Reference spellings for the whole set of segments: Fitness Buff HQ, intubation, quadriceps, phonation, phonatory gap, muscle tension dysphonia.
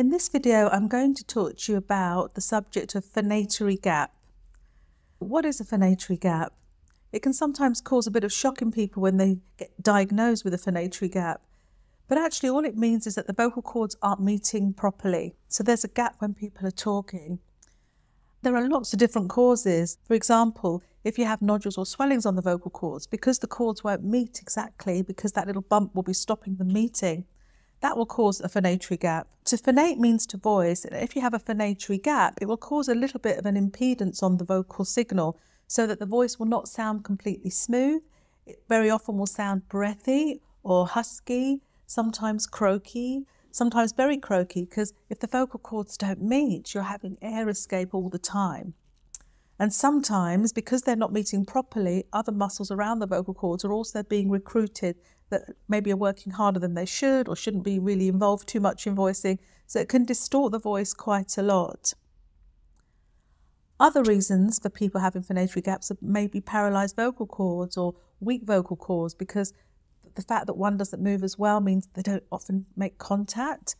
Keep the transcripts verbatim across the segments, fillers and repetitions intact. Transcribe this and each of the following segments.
In this video, I'm going to talk to you about the subject of phonatory gap. What is a phonatory gap? It can sometimes cause a bit of shock in people when they get diagnosed with a phonatory gap. But actually all it means is that the vocal cords aren't meeting properly. So there's a gap when people are talking. There are lots of different causes. For example, if you have nodules or swellings on the vocal cords, because the cords won't meet exactly, because that little bump will be stopping them meeting, that will cause a phonatory gap. To phonate means to voice. If you have a phonatory gap, it will cause a little bit of an impedance on the vocal signal so that the voice will not sound completely smooth. It very often will sound breathy or husky, sometimes croaky, sometimes very croaky, because if the vocal cords don't meet, you're having air escape all the time. And sometimes, because they're not meeting properly, other muscles around the vocal cords are also being recruited that maybe are working harder than they should or shouldn't be really involved too much in voicing. So it can distort the voice quite a lot. Other reasons for people having phonatory gaps are maybe paralysed vocal cords or weak vocal cords, because the fact that one doesn't move as well means they don't often make contact.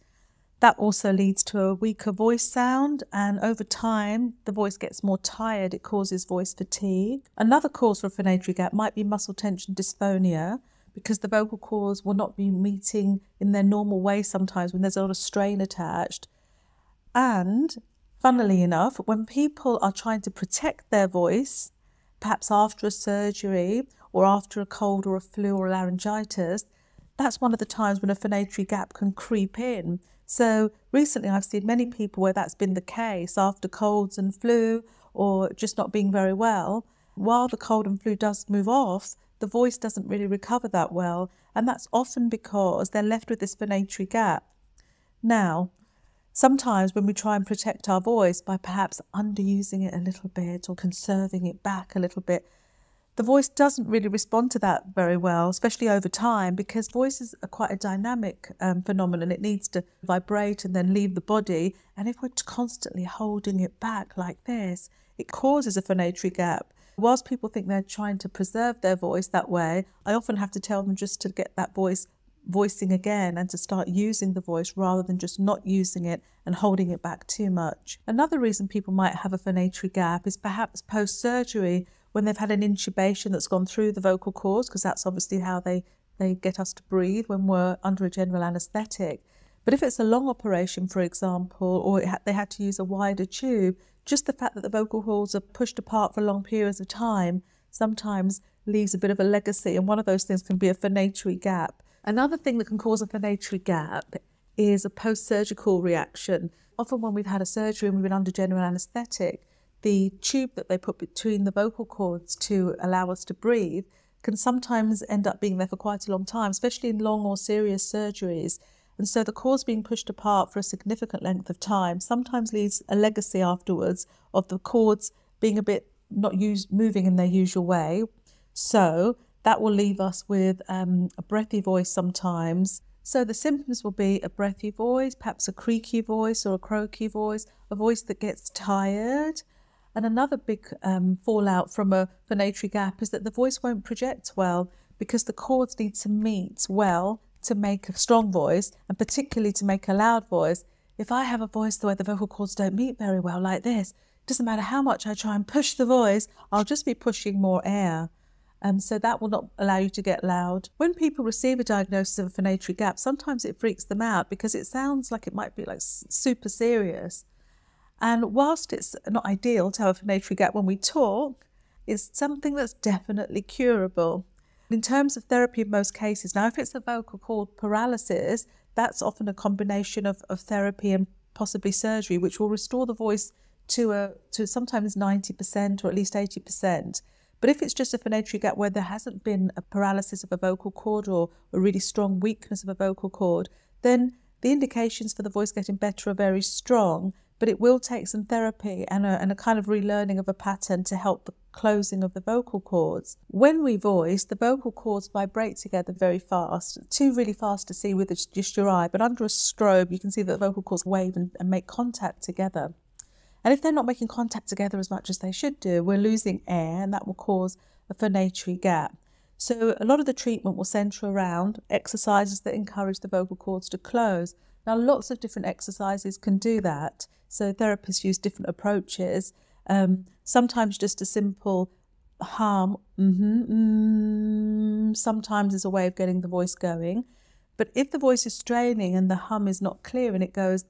That also leads to a weaker voice sound, and over time the voice gets more tired. It causes voice fatigue. Another cause for a phonatory gap might be muscle tension dysphonia, because the vocal cords will not be meeting in their normal way sometimes when there's a lot of strain attached. And funnily enough, when people are trying to protect their voice, perhaps after a surgery or after a cold or a flu or a laryngitis, that's one of the times when a phonatory gap can creep in. So recently I've seen many people where that's been the case after colds and flu, or just not being very well. While the cold and flu does move off, the voice doesn't really recover that well, and that's often because they're left with this phonatory gap. Now, sometimes when we try and protect our voice by perhaps underusing it a little bit or conserving it back a little bit, the voice doesn't really respond to that very well, especially over time, because voices are quite a dynamic um, phenomenon. It needs to vibrate and then leave the body, and if we're constantly holding it back like this, it causes a phonatory gap. Whilst people think they're trying to preserve their voice that way, I often have to tell them just to get that voice voicing again and to start using the voice rather than just not using it and holding it back too much. Another reason people might have a phonatory gap is perhaps post-surgery, when they've had an intubation that's gone through the vocal cords, because that's obviously how they, they get us to breathe when we're under a general anaesthetic. But if it's a long operation, for example, or it ha they had to use a wider tube, just the fact that the vocal cords are pushed apart for long periods of time sometimes leaves a bit of a legacy, and one of those things can be a phonatory gap. Another thing that can cause a phonatory gap is a post-surgical reaction. Often when we've had a surgery and we've been under general anaesthetic, the tube that they put between the vocal cords to allow us to breathe can sometimes end up being there for quite a long time, especially in long or serious surgeries. And so the cords being pushed apart for a significant length of time sometimes leaves a legacy afterwards of the cords being a bit not used, moving in their usual way. So that will leave us with um, a breathy voice sometimes. So the symptoms will be a breathy voice, perhaps a creaky voice or a croaky voice, a voice that gets tired. And another big um, fallout from a phonatory gap is that the voice won't project well, because the cords need to meet well to make a strong voice, and particularly to make a loud voice. If I have a voice the way the vocal cords don't meet very well like this, it doesn't matter how much I try and push the voice, I'll just be pushing more air. Um, so that will not allow you to get loud. When people receive a diagnosis of a phonatory gap, sometimes it freaks them out because it sounds like it might be like super serious. And whilst it's not ideal to have a phonatory gap when we talk, it's something that's definitely curable. In terms of therapy, in most cases, now if it's a vocal cord paralysis, that's often a combination of, of therapy and possibly surgery, which will restore the voice to, a, to sometimes ninety percent or at least eighty percent. But if it's just a phonatory gap where there hasn't been a paralysis of a vocal cord or a really strong weakness of a vocal cord, then the indications for the voice getting better are very strong, but it will take some therapy and a, and a kind of relearning of a pattern to help the closing of the vocal cords. When we voice, the vocal cords vibrate together very fast, too really fast to see with just your eye, but under a strobe you can see that the vocal cords wave and, and make contact together. And if they're not making contact together as much as they should do, we're losing air, and that will cause a phonatory gap. So a lot of the treatment will centre around exercises that encourage the vocal cords to close, Now, lots of different exercises can do that. So therapists use different approaches. Um, sometimes just a simple hum, mm-hmm, mm, sometimes is a way of getting the voice going. But if the voice is straining and the hum is not clear and it goes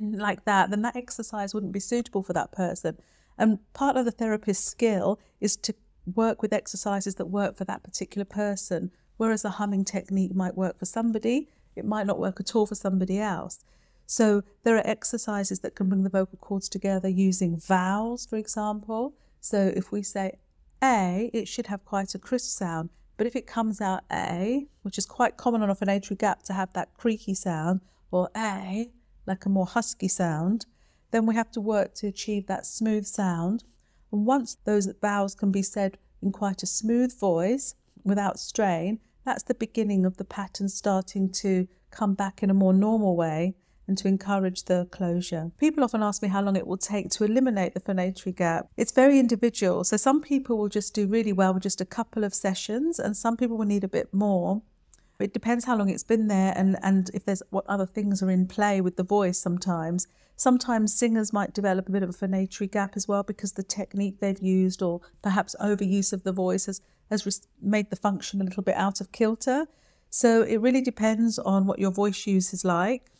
like that, then that exercise wouldn't be suitable for that person. And part of the therapist's skill is to work with exercises that work for that particular person. Whereas a humming technique might work for somebody, it might not work at all for somebody else. So there are exercises that can bring the vocal cords together using vowels, for example. So if we say A, it should have quite a crisp sound. But if it comes out A, which is quite common on a phonatory gap to have that creaky sound, or A, like a more husky sound, then we have to work to achieve that smooth sound. And once those vowels can be said in quite a smooth voice, without strain, that's the beginning of the pattern starting to come back in a more normal way and to encourage the closure. People often ask me how long it will take to eliminate the phonatory gap. It's very individual. So some people will just do really well with just a couple of sessions, and some people will need a bit more. It depends how long it's been there and, and if there's what other things are in play with the voice sometimes. Sometimes singers might develop a bit of a phonatory gap as well because the technique they've used or perhaps overuse of the voice has, has made the function a little bit out of kilter. So it really depends on what your voice use is like.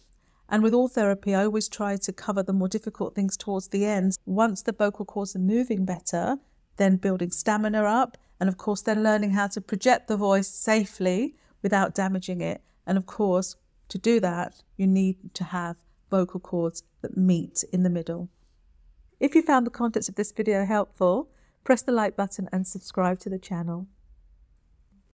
And with all therapy, I always try to cover the more difficult things towards the end. Once the vocal cords are moving better, then building stamina up, and of course then learning how to project the voice safely without damaging it. And of course, to do that, you need to have vocal cords that meet in the middle. If you found the contents of this video helpful, press the like button and subscribe to the channel.